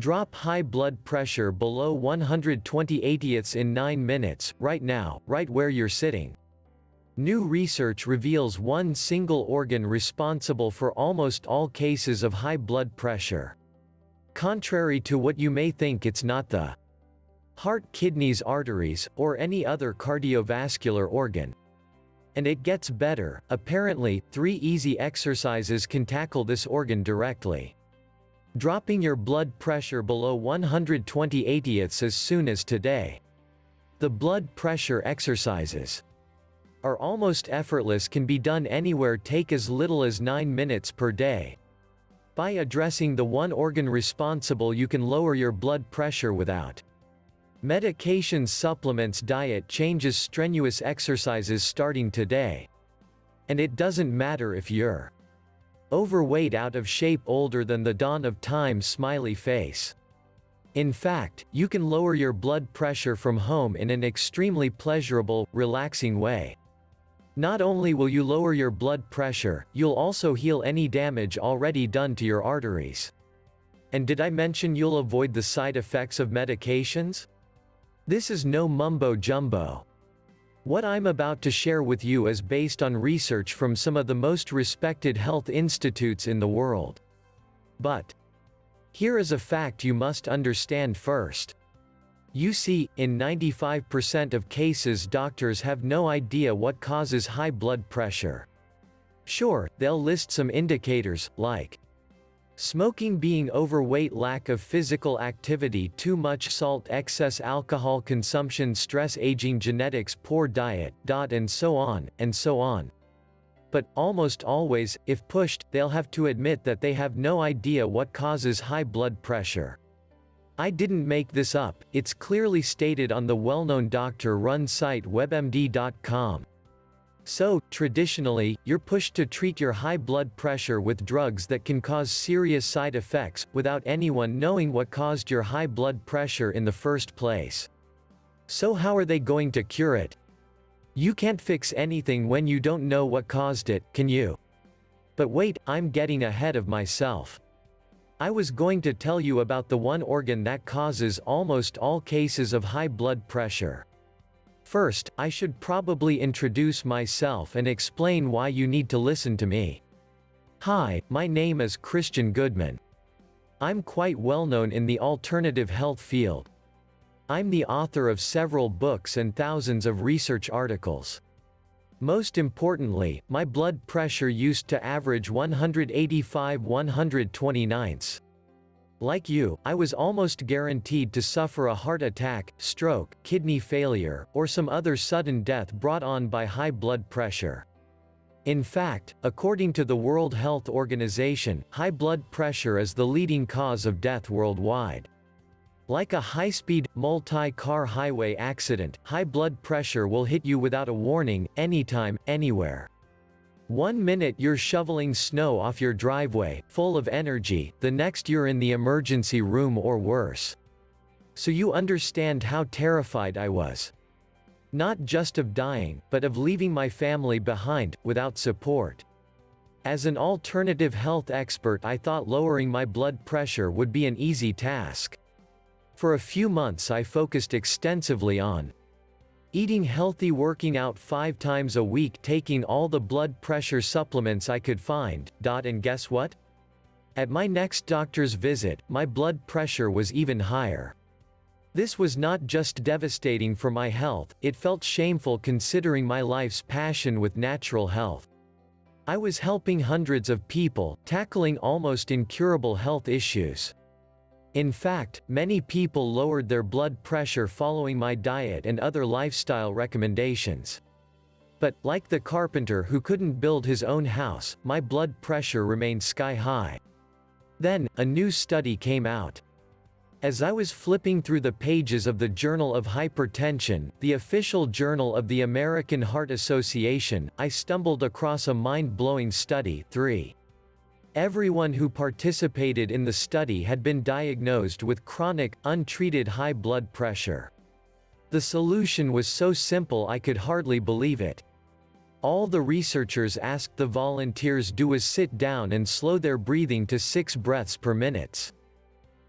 Drop high blood pressure below 120/80 in 9 minutes, right now, right where you're sitting. New research reveals one single organ responsible for almost all cases of high blood pressure. Contrary to what you may think, it's not the heart, kidneys, arteries, or any other cardiovascular organ. And it gets better. Apparently, 3 easy exercises can tackle this organ directly. Dropping your blood pressure below 120/80 as soon as today. The blood pressure exercises are almost effortless, can be done anywhere, take as little as 9 minutes per day. By addressing the one organ responsible, you can lower your blood pressure without medications, supplements, diet changes, strenuous exercises starting today. And it doesn't matter if you're overweight, out of shape, older than the dawn of time, smiley face. In fact, you can lower your blood pressure from home in an extremely pleasurable, relaxing way. Not only will you lower your blood pressure, you'll also heal any damage already done to your arteries. And did I mention you'll avoid the side effects of medications? This is no mumbo jumbo. What I'm about to share with you is based on research from some of the most respected health institutes in the world. But here is a fact you must understand first. You see, in 95% of cases, doctors have no idea what causes high blood pressure. Sure, they'll list some indicators, like smoking, being overweight, lack of physical activity, too much salt, excess alcohol consumption, stress, aging, genetics, poor diet, and so on, and so on. But, almost always, if pushed, they'll have to admit that they have no idea what causes high blood pressure. I didn't make this up, it's clearly stated on the well-known doctor-run site webmd.com. So, traditionally, you're pushed to treat your high blood pressure with drugs that can cause serious side effects, without anyone knowing what caused your high blood pressure in the first place. So how are they going to cure it? You can't fix anything when you don't know what caused it, can you? But wait, I'm getting ahead of myself. I was going to tell you about the one organ that causes almost all cases of high blood pressure. First, I should probably introduce myself and explain why you need to listen to me. Hi, my name is Christian Goodman. I'm quite well known in the alternative health field. I'm the author of several books and thousands of research articles. Most importantly, my blood pressure used to average 185/129. Like you, I was almost guaranteed to suffer a heart attack, stroke, kidney failure, or some other sudden death brought on by high blood pressure. In fact, according to the World Health Organization, high blood pressure is the leading cause of death worldwide. Like a high-speed, multi-car highway accident, high blood pressure will hit you without a warning, anytime, anywhere. One minute you're shoveling snow off your driveway, full of energy, the next you're in the emergency room or worse. So you understand how terrified I was. Not just of dying, but of leaving my family behind, without support. As an alternative health expert, I thought lowering my blood pressure would be an easy task. For a few months I focused extensively on eating healthy, working out 5 times a week, taking all the blood pressure supplements I could find, and guess what? At my next doctor's visit, my blood pressure was even higher. This was not just devastating for my health, it felt shameful considering my life's passion with natural health. I was helping hundreds of people, tackling almost incurable health issues. In fact, many people lowered their blood pressure following my diet and other lifestyle recommendations. But, like the carpenter who couldn't build his own house, my blood pressure remained sky high. Then, a new study came out. As I was flipping through the pages of the Journal of Hypertension, the official journal of the American Heart Association, I stumbled across a mind-blowing study. 3. Everyone who participated in the study had been diagnosed with chronic, untreated high blood pressure. The solution was so simple I could hardly believe it. All the researchers asked the volunteers do was sit down and slow their breathing to 6 breaths per minute.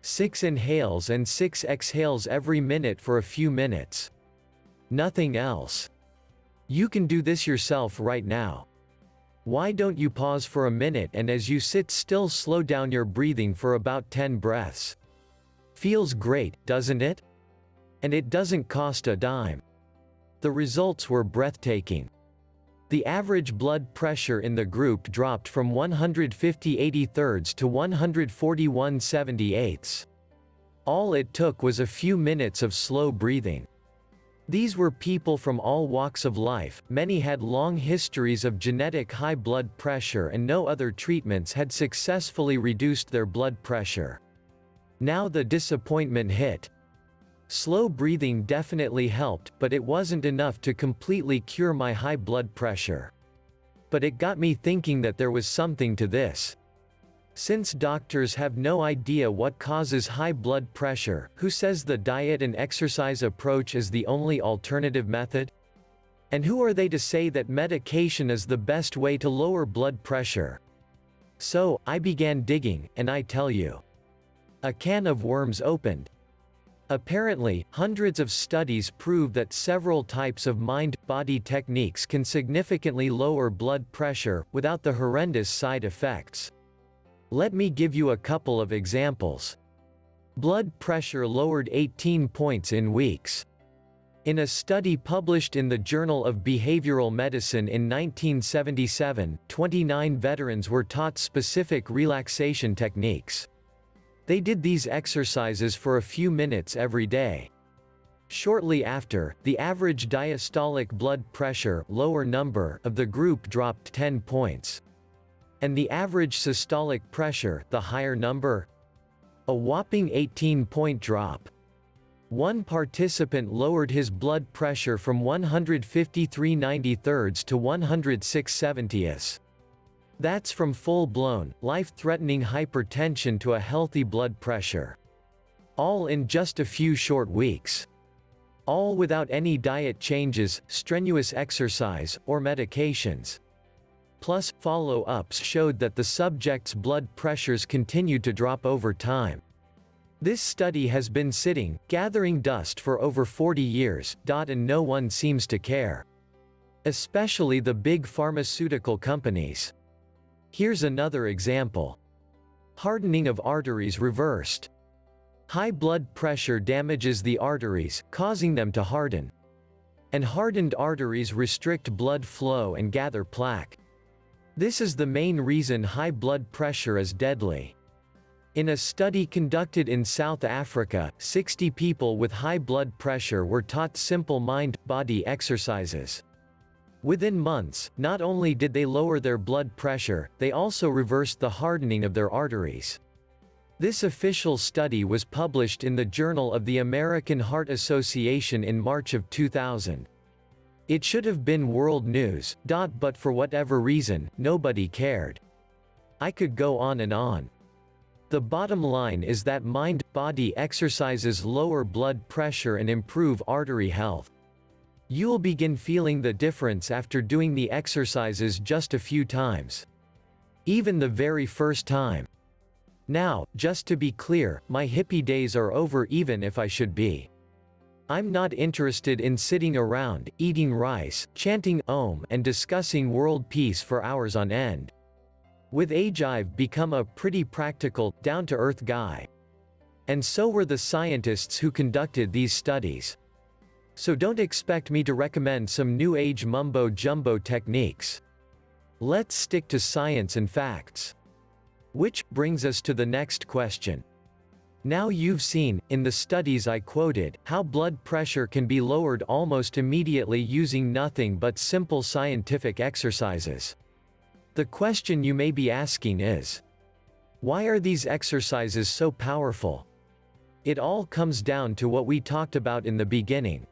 6 inhales and 6 exhales every minute for a few minutes. Nothing else. You can do this yourself right now. Why don't you pause for a minute and as you sit still slow down your breathing for about 10 breaths? Feels great, doesn't it? And it doesn't cost a dime. The results were breathtaking. The average blood pressure in the group dropped from 150/83 to 141/78. All it took was a few minutes of slow breathing. These were people from all walks of life. Many had long histories of genetic high blood pressure and no other treatments had successfully reduced their blood pressure. Now the disappointment hit. Slow breathing definitely helped, but it wasn't enough to completely cure my high blood pressure. But it got me thinking that there was something to this. Since doctors have no idea what causes high blood pressure, who says the diet and exercise approach is the only alternative method? And who are they to say that medication is the best way to lower blood pressure? So, I began digging, and I tell you, a can of worms opened. Apparently, hundreds of studies prove that several types of mind-body techniques can significantly lower blood pressure, without the horrendous side effects. Let me give you a couple of examples. Blood pressure lowered 18 points in weeks. In a study published in the Journal of Behavioral Medicine in 1977, 29 veterans were taught specific relaxation techniques. They did these exercises for a few minutes every day. Shortly after, the average diastolic blood pressure lower number of the group dropped 10 points. And the average systolic pressure, the higher number? A whopping 18-point drop. One participant lowered his blood pressure from 153/93 to 106/70. That's from full-blown, life-threatening hypertension to a healthy blood pressure. All in just a few short weeks. All without any diet changes, strenuous exercise, or medications. Plus, follow-ups showed that the subjects' blood pressures continued to drop over time. This study has been sitting, gathering dust for over 40 years, and no one seems to care. Especially the big pharmaceutical companies. Here's another example. Hardening of arteries reversed. High blood pressure damages the arteries, causing them to harden. And hardened arteries restrict blood flow and gather plaque. This is the main reason high blood pressure is deadly. In a study conducted in South Africa, 60 people with high blood pressure were taught simple mind-body exercises. Within months, not only did they lower their blood pressure, they also reversed the hardening of their arteries. This official study was published in the Journal of the American Heart Association in March of 2000. It should have been world news, but for whatever reason, nobody cared. I could go on and on. The bottom line is that mind-body exercises lower blood pressure and improve artery health. You'll begin feeling the difference after doing the exercises just a few times. Even the very first time. Now, just to be clear, my hippie days are over even if I should be. I'm not interested in sitting around, eating rice, chanting Om, and discussing world peace for hours on end. With age I've become a pretty practical, down-to-earth guy. And so were the scientists who conducted these studies. So don't expect me to recommend some new age mumbo-jumbo techniques. Let's stick to science and facts. Which brings us to the next question. Now you've seen, in the studies I quoted, how blood pressure can be lowered almost immediately using nothing but simple scientific exercises. The question you may be asking is, why are these exercises so powerful? It all comes down to what we talked about in the beginning.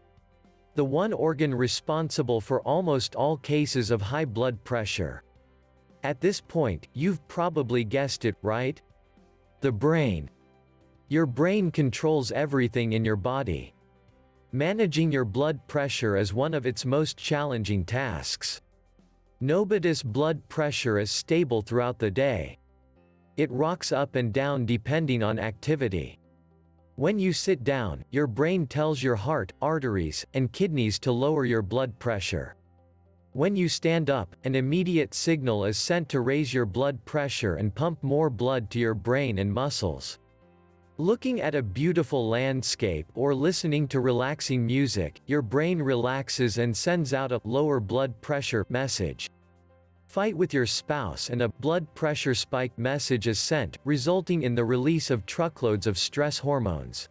The one organ responsible for almost all cases of high blood pressure. At this point, you've probably guessed it, right? The brain. Your brain controls everything in your body. Managing your blood pressure is one of its most challenging tasks. Nobody's blood pressure is stable throughout the day. It rocks up and down depending on activity. When you sit down, your brain tells your heart, arteries, and kidneys to lower your blood pressure. When you stand up, an immediate signal is sent to raise your blood pressure and pump more blood to your brain and muscles. Looking at a beautiful landscape or listening to relaxing music, your brain relaxes and sends out a lower blood pressure message. Fight with your spouse and a blood pressure spike message is sent, resulting in the release of truckloads of stress hormones.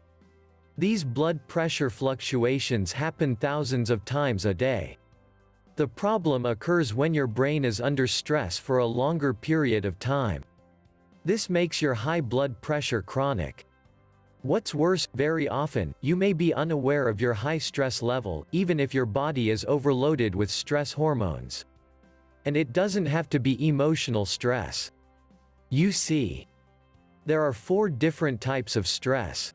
These blood pressure fluctuations happen thousands of times a day. The problem occurs when your brain is under stress for a longer period of time. This makes your high blood pressure chronic. What's worse, very often, you may be unaware of your high stress level, even if your body is overloaded with stress hormones. And it doesn't have to be emotional stress. You see, there are 4 different types of stress.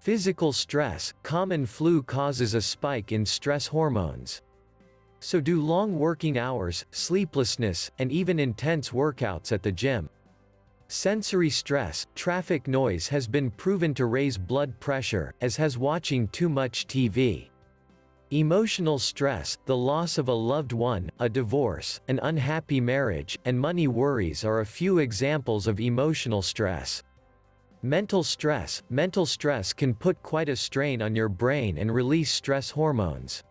Physical stress, common flu causes a spike in stress hormones. So do long working hours, sleeplessness, and even intense workouts at the gym. Sensory stress, traffic noise has been proven to raise blood pressure, as has watching too much TV. Emotional stress, the loss of a loved one, a divorce, an unhappy marriage, and money worries are a few examples of emotional stress. Mental stress, can put quite a strain on your brain and release stress hormones.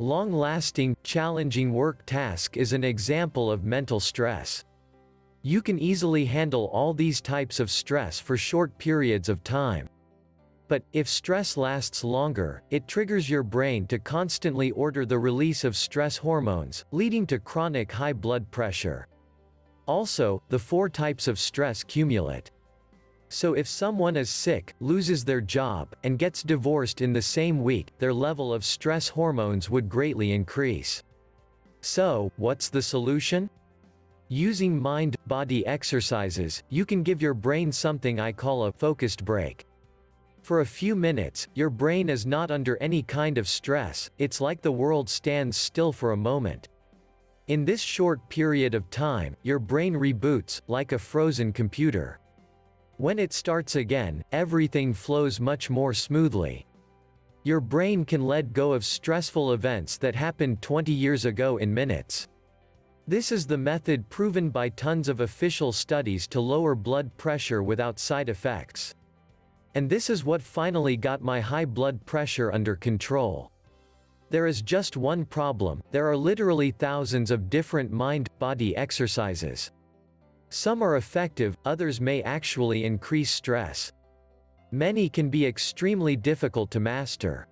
Long-lasting, challenging work task is an example of mental stress. You can easily handle all these types of stress for short periods of time. But, if stress lasts longer, it triggers your brain to constantly order the release of stress hormones, leading to chronic high blood pressure. Also, the 4 types of stress cumulate. So if someone is sick, loses their job, and gets divorced in the same week, their level of stress hormones would greatly increase. So, what's the solution? Using mind-body exercises, you can give your brain something I call a focused break. For a few minutes, your brain is not under any kind of stress, it's like the world stands still for a moment. In this short period of time, your brain reboots, like a frozen computer. When it starts again, everything flows much more smoothly. Your brain can let go of stressful events that happened 20 years ago in minutes. This is the method proven by tons of official studies to lower blood pressure without side effects. And this is what finally got my high blood pressure under control. There is just one problem, there are literally thousands of different mind-body exercises. Some are effective, others may actually increase stress. Many can be extremely difficult to master.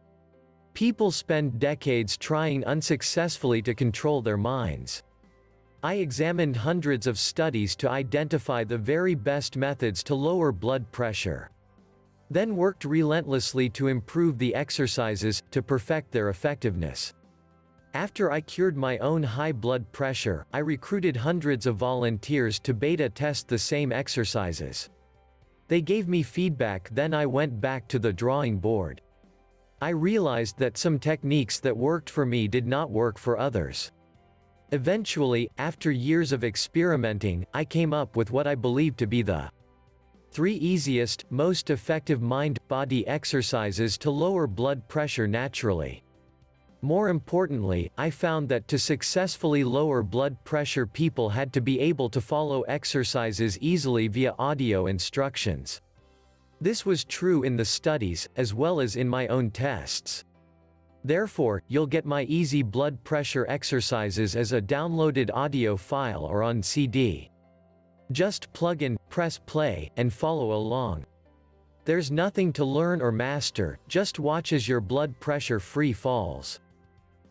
People spend decades trying unsuccessfully to control their minds. I examined hundreds of studies to identify the very best methods to lower blood pressure. Then worked relentlessly to improve the exercises, to perfect their effectiveness. After I cured my own high blood pressure, I recruited hundreds of volunteers to beta test the same exercises. They gave me feedback, then I went back to the drawing board. I realized that some techniques that worked for me did not work for others. Eventually, after years of experimenting, I came up with what I believed to be the 3 easiest, most effective mind-body exercises to lower blood pressure naturally. More importantly, I found that to successfully lower blood pressure, people had to be able to follow exercises easily via audio instructions. This was true in the studies, as well as in my own tests. Therefore, you'll get my easy blood pressure exercises as a downloaded audio file or on CD. Just plug in, press play, and follow along. There's nothing to learn or master, just watch as your blood pressure free falls.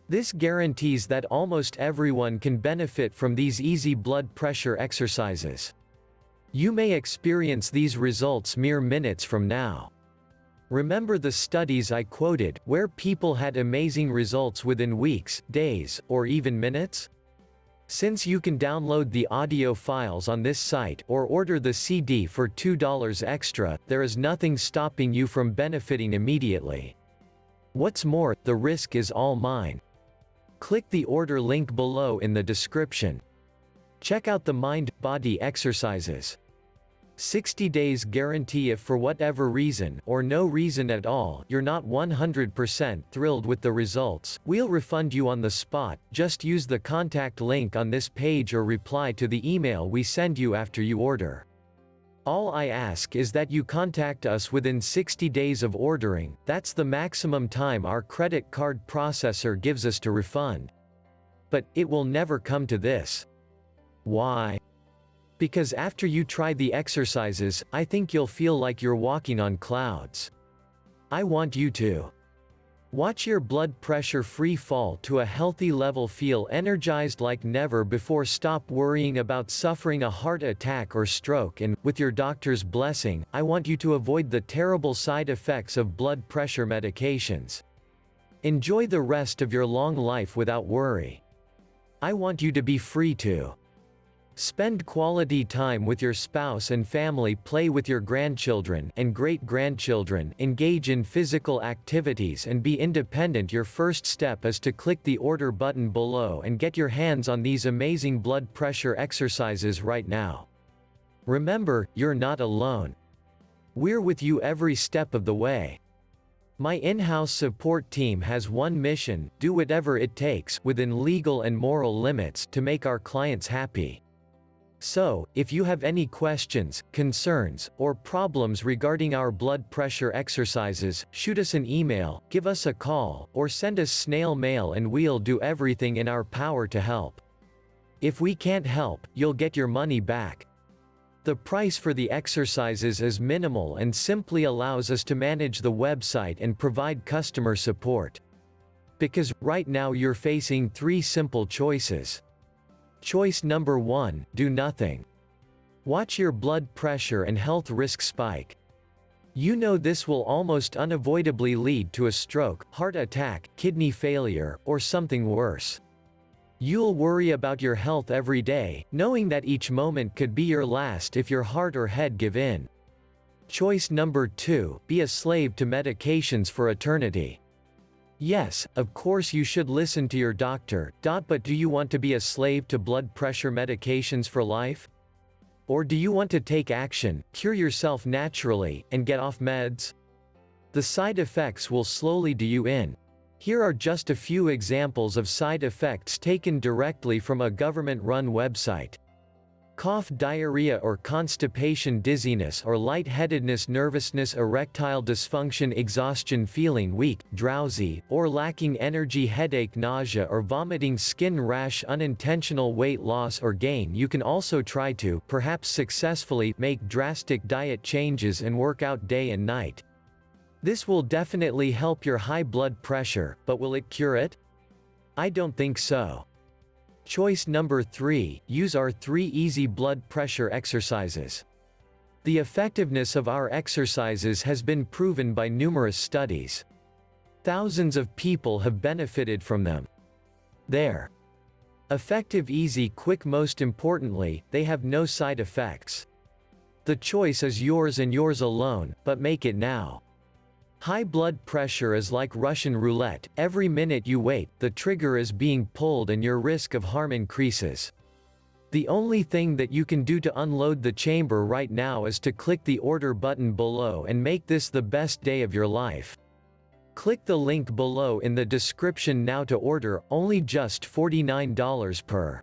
This guarantees that almost everyone can benefit from these easy blood pressure exercises. You may experience these results mere minutes from now. Remember the studies I quoted, where people had amazing results within weeks, days, or even minutes? Since you can download the audio files on this site or order the CD for $2 extra, there is nothing stopping you from benefiting immediately. What's more, the risk is all mine. Click the order link below in the description. Check out the mind-body exercises. 60 days guarantee if for whatever reason, or no reason at all, you're not 100% thrilled with the results, we'll refund you on the spot. Just use the contact link on this page or reply to the email we send you after you order. All I ask is that you contact us within 60 days of ordering. That's the maximum time our credit card processor gives us to refund. But it will never come to this. Why? Because after you try the exercises, I think you'll feel like you're walking on clouds. I want you to watch your blood pressure free fall to a healthy level, feel energized like never before, stop worrying about suffering a heart attack or stroke, and, with your doctor's blessing, I want you to avoid the terrible side effects of blood pressure medications. Enjoy the rest of your long life without worry. I want you to be free to spend quality time with your spouse and family, play with your grandchildren and great-grandchildren, engage in physical activities and be independent. Your first step is to click the order button below and get your hands on these amazing blood pressure exercises right now. Remember, you're not alone. We're with you every step of the way. My in-house support team has one mission: do whatever it takes, within legal and moral limits, to make our clients happy. So, if you have any questions, concerns, or problems regarding our blood pressure exercises, shoot us an email, give us a call, or send us snail mail and we'll do everything in our power to help. If we can't help, you'll get your money back. The price for the exercises is minimal and simply allows us to manage the website and provide customer support. Because, right now you're facing three simple choices. Choice number 1, do nothing. Watch your blood pressure and health risk spike. You know this will almost unavoidably lead to a stroke, heart attack, kidney failure, or something worse. You'll worry about your health every day, knowing that each moment could be your last if your heart or head give in. Choice number 2, be a slave to medications for eternity. Yes, of course you should listen to your doctor, but do you want to be a slave to blood pressure medications for life? Or do you want to take action, cure yourself naturally, and get off meds? The side effects will slowly do you in. Here are just a few examples of side effects taken directly from a government-run website. Cough, diarrhea or constipation, dizziness or lightheadedness, nervousness, erectile dysfunction, exhaustion, feeling weak, drowsy, or lacking energy, headache, nausea or vomiting, skin rash, unintentional weight loss or gain. You can also try to, perhaps successfully, make drastic diet changes and work out day and night. This will definitely help your high blood pressure, but will it cure it? I don't think so. Choice number 3, use our 3 easy blood pressure exercises. The effectiveness of our exercises has been proven by numerous studies. Thousands of people have benefited from them. They're effective, easy, quick. Most importantly, they have no side effects. The choice is yours and yours alone, but make it now. High blood pressure is like Russian roulette. Every minute you wait, the trigger is being pulled and your risk of harm increases. The only thing that you can do to unload the chamber right now is to click the order button below and make this the best day of your life. Click the link below in the description now to order, only just $49 per